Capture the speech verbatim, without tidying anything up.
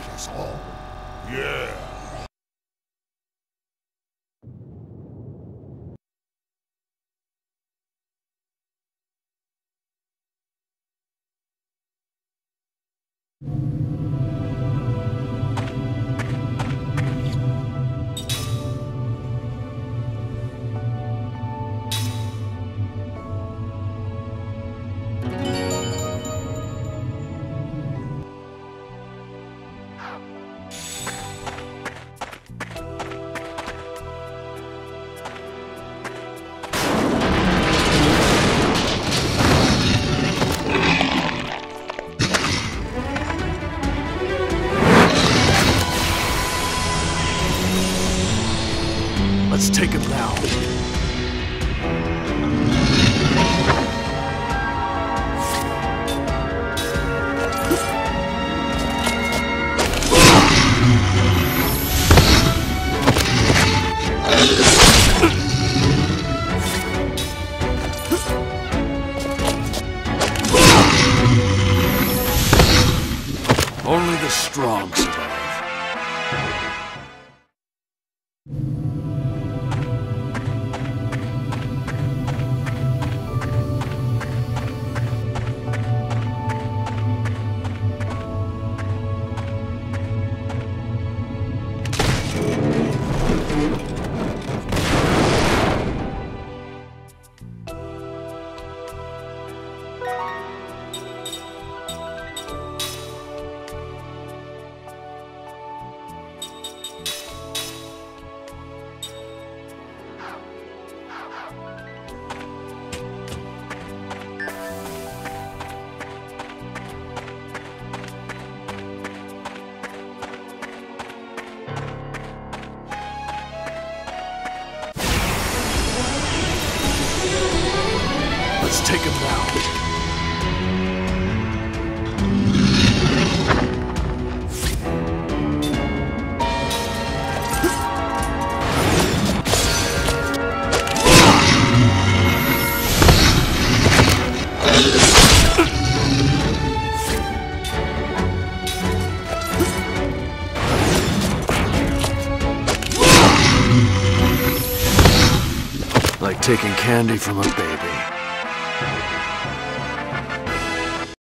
fight us all. Yeah. Let's take him now. Only the strong survive. Let's take him now. Like taking candy from a baby.